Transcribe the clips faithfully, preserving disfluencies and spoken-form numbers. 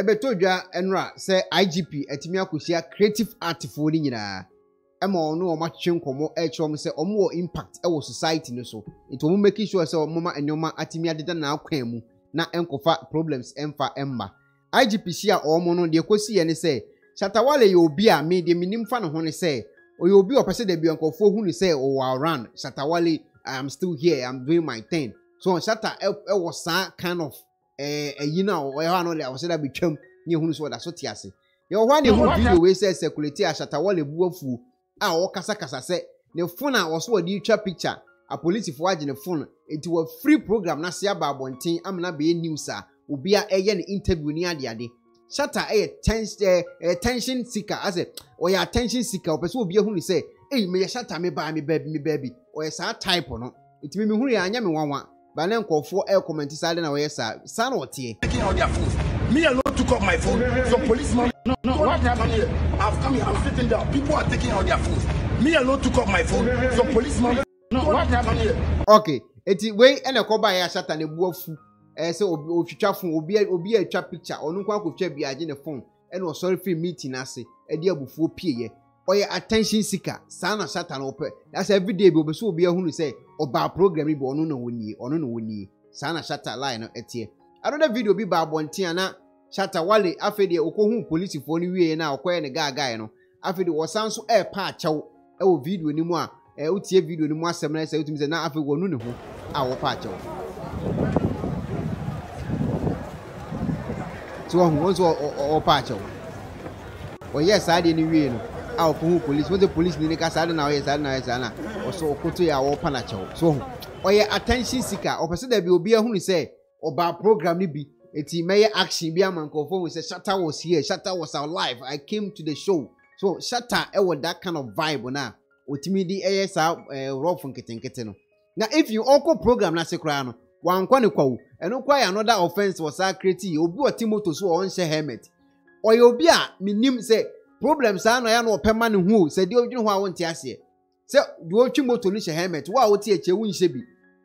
ebetoja enra se I G P etimi akosia creative art fo ni nyina ema ono o machiche nkomo e chom se omo impact e wo society no so nti omo make sure se omo ma enoma atimi adeda na akwan mu na enkofa problems enfa emma I G P si a omo no de kosi ye ne se Shatta Wale yo obi a me de minim fa no ho ne se oyo obi o pese de bi nkofo hu ne se o around Shatta Wale I am still here, I'm doing my thing. So Shatta e wo sa kind of eh you know o ha no le o se da betwam ne hu so da so ti ase ye o ha ne hu video we say security a Shatta Wale buafu a o kasa kasa se ne phone a o so o di twa picture a police fo agye ne phone enti wa free program na se aba bonten am na be news a obi a eye ne interview ni ade ade Shatta e tension attention seeker ase o ya attention seeker o pese obi hu ni say eh me Shatta me ba me baby me baby o ya sa type no enti me hu ya anya me wanwa Banan Kofo air comment is silent away, sir. Son or tear. Taking out their phones. Me alone took off my phone. Some policeman. No, no, no. What happened here? I've come here, I'm sitting down. People are taking out their phones. Me alone took off my phone. Some policeman. No, what happened here? Okay. It's way and a coba ya Shatta and a wolf. Eh, so Obichafun will be a will be a trap picture or no one could check behind the phone. And was sorry for meeting us. A dear before P. Or your attention seeker. Sana Shatta and Ope. That's every day, but so be a who say. Oba program bi ono no woni ono no woni sana Shatta line no etie another video bi ba bontia na Shatta Wale afede okohu police fo ni wie na okoye ne gaga no afede wosanso e pa chaw e wo video ni mu a e otie video ni mu asem na se otimi se na afede wonu ne ho a wo pa chaw so on wonzo o pa chaw o yes ade ni wie no aw ko police when the police ni ka sada na o ye sada na ye sana o so okoto ya wo pana chew so o ye attention seeker o pese da bi obi ehunu say oba program ni bi eti meye action bi amankofo we say Shatta was here, Shatta was alive, I came to the show. So Shatta e was that kind of vibe na otimi di eye sa rough nketenkete no na if you onko program na sekra no wan kwa ne kwawo eno kwa another offense was created obi otimoto so on share helmet o ye obi a minim say problems are no ya no pema ne hu se de odwin ho a won ti ase se de otwi moto ni she helmet wa wo ti eche won she bi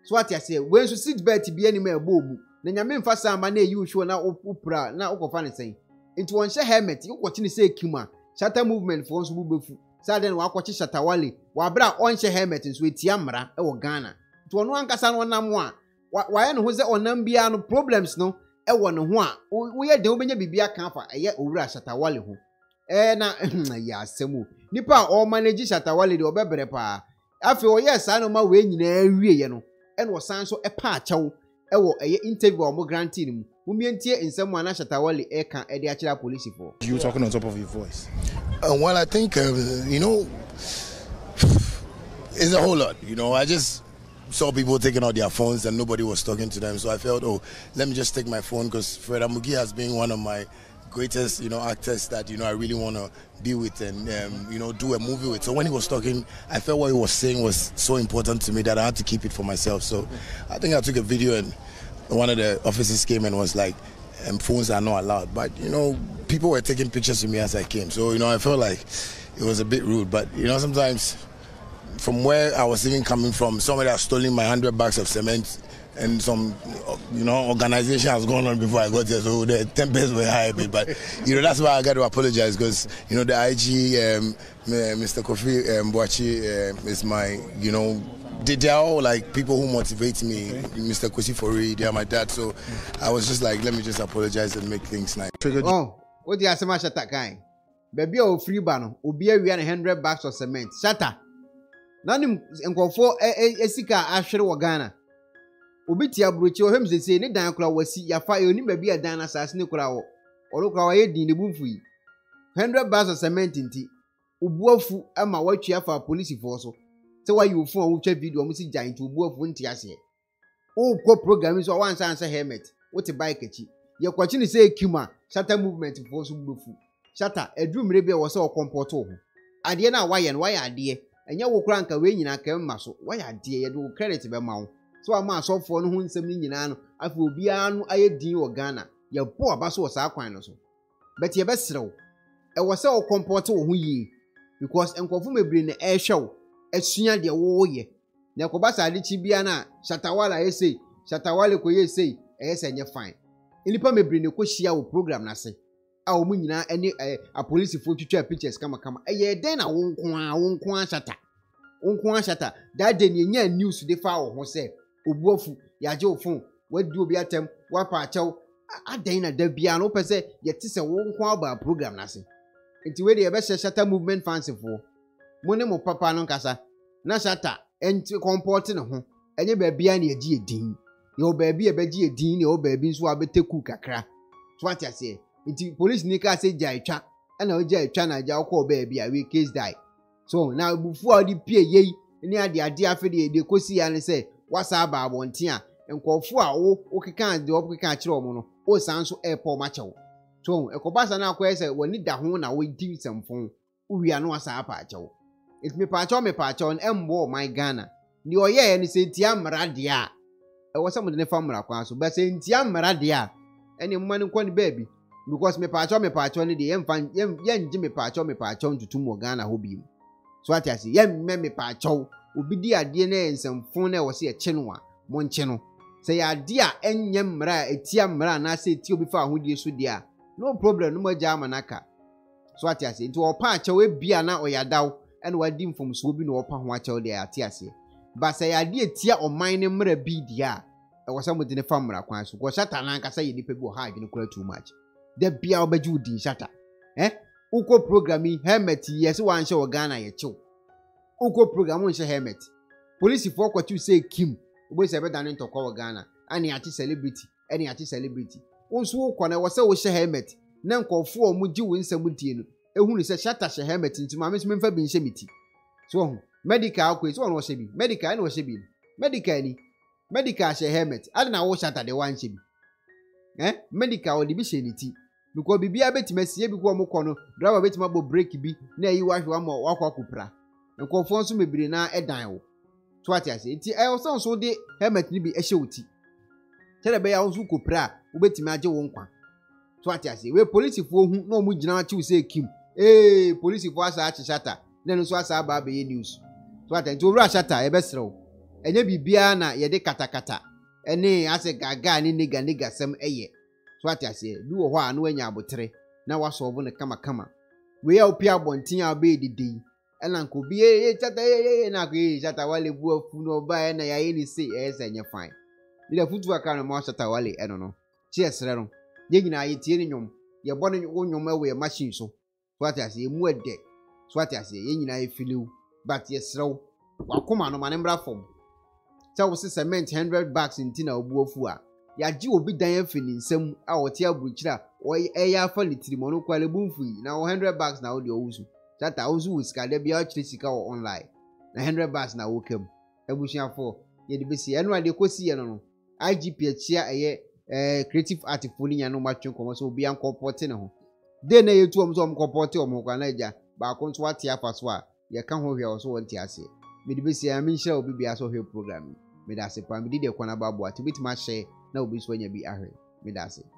so ati ase we so seat belt bi ani ma bobu na nyame mfa sama na eyi usho na opura na okofa ne sen into won she helmet yo kwoti ne se kima Shatta movement for so bubefu saden wa kwoti Shatta Wale wa bra on she helmet so eti amra e wo Ghana into won ankasa no nam a wa ye ne ho se onam bia no problems no e wo ne ho a wo ye de wo benya bibia kan fa e ye owura Shatta Wale ho eh na ya semu nipa o manage Shatta Wale de obebere pa afi o yes anu ma we nyina awie ye no e no san so e pa achawo e wo eye interview o mo grantee mu mumie ntie nsemu ana Shatta Wale e kan e de achira police for you talking on top of your voice uh, well I think uh, you know it's a whole lot you know I just saw people taking out their phones and nobody was talking to them so I felt oh let me just take my phone because Fred Amugi has been one of my greatest, you know, actors that, you know, I really want to be with and, um, you know, do a movie with. So when he was talking, I felt what he was saying was so important to me that I had to keep it for myself. So I think I took a video and one of the officers came and was like, um, phones are not allowed. But, you know, people were taking pictures of me as I came. So, you know, I felt like it was a bit rude. But, you know, sometimes from where I was even coming from, somebody had stolen my hundred bags of cement. And some, you know, organization has gone on before I got here, so the tempers were high a bit. But, you know, that's why I got to apologize because, you know, the I G, um, Mister Kofi Mboachi um, is my, you know, they are all like people who motivate me. Okay. Mister Kosi Fori, they are my dad. So I was just like, let me just apologize and make things nice. Oh, what do you say, Shatta guy? Baby, oh, free ban. Obia, we are hundred bags of cement. Shatta. Now, you go for a sika ashre wagana. Obiti abrochi o hwem sese ne dan kura wasi yafa e oni ba bi adan asase ne kura wo oro kura wa ye din ne bumfui hundred bags of cement nti obuafu ama watwe afa police force so te wa you phone wo twa video mo si giant obuafu nti ase o ko program so wan san san helmet wo te bike achi ye kwachi ne se ekima Shatta movement force bufu Shatta edumre bi wo se o comport ho ade na wa ye na wa ye ade enya wo kura nka we nyina ka mma so wa ye ade ye do credit be ma wo so ama so for no hunsem ni nyina no afi obi anu aye din wo Ghana ye bo aba so sa kwan no so but ye be serew e wo se o comport wo hu yi because enkofu mebre ne e hwew asua de wo ye na ko ba sa Richie Biana Shatta Wale ye sei Shatta Wale ko ye sei e se nye fine ilipa mebre ne ko hia wo program na se au mnyina ene a police for to pictures kama kama eye den na wonko a wonko a Shatta wonko a Shatta that den ye news dey fa wo ho se obuafu ya je ofun wadu obi atem wa pa achew aden na da bia no pese ye ti se wonko aba program na se enti we dey be Shatta movement fans for mo ne mo papa no kasa na Shatta enti comport ne ho enye ba bia na edi edin yo ba bia ba ji edin ne o ba bi nso abeteku kakra so what you say it police nika say Jai Chan and o Jai Chan na Jai call ba bia we case die so na bufu all the pie yei ni ade ade afede de kosi ya ne say whatsapp ba bonten a enkofu a wo okekan de okekan kire omo no o san so airport ma chewo so ekobasa na akwa say woni da ho na wo di semfon uwia no whatsapp pa chewo it me pa chewo me pa chewo embo my Ghana ni oye ni say ntia mra de a e wo sam de ne fa mra kwa so but say ntia mra de a eni mmanu kwa ni baby because me pacho me pacho ni de yemfa yen gi me pacho me pacho ntutum ogana hobi so what I say yem me me pacho obi di ade na ensemfon na wo se eche no a mo nche no say ade a enyem mra etia mra na se etia obi fa hodie so de a no problem no maja manaka so what I say nti wo pacho e bia na oyadaw en wadi mfomso obi na wo pa ho achew de ate ase ba say ade etia oman ne mra bi dia e wo sam de ne fa mra kwan so go Shatta na nka say nipa bi o ha adwene kura too much de bia obeju di Shatta eh uko programi helmet yes wan she Ghana ye chew uko programu she helmet police for kwatu say kim obo se be dan ntoko Ghana ani ati celebrity ani ati celebrity unso uko na wo se wo she helmet na nkofo omuji wo nsam die no ehunu se Shatta she helmet ntima me mfa bi nche miti so ho medical kwet wo no she bi medical ni wo she bi medical ni medical she helmet ade na wo Shatta de wan she bi eh medical wo de bi she ni ti because bibia betima sie bi ko mo kɔ no driver betima bo break bi na yi wa hwa mo wa kwa kupra nko fo nso mebiri na edan wo to ati ase nti e wo so so de helmet ni bi e hye oti tere be ya wo so kupra wo betima age wo nkwa to ati ase we police fo hu na mu gina achi use kim eh police fo asa achi Shatta na no so asa ba be news to ati nti owura Shatta e be srew enye bibia na ye de katakata ene ase gaga ni nega nega sem eye what I say, do a while when you are betray. Now I saw one kama kama. We are Pia Bontina obey the day, and Uncle B. Shatta and agree Shatta Wale work for no buy and I ain't say as and you're fine. You have food to a kind of Shatta Wale, I don't know. Cheers, Ram. Digging I eat in you. You're born in your own way, a machine so. What I say, more deck. What I say, in I feel you. But yes, so. Well, come on, my number form. So I was cement hundred bucks in Tina Bofua. Ya ji obi dan afini nsam a wote abuchira o eya afa litrimonu kwale bumfui na one hundred bucks na odi owusu Shatta owusu sika da bia chiri sika wo online na one hundred bucks na wokam ebushia four ye de besi eno ade kosi ye no no I G P achia eye eh creative art foni nya no matwe komo so obi an comporte ne ho de na yetu omzo om comporte om kwa na ja ba konto wate afa so a ye ka ho hwe so wonti ase me de besi amin share obi bia so hwe program me da se pam de de kwana babu ati bit ma share na obi so nya bi ahwe me da se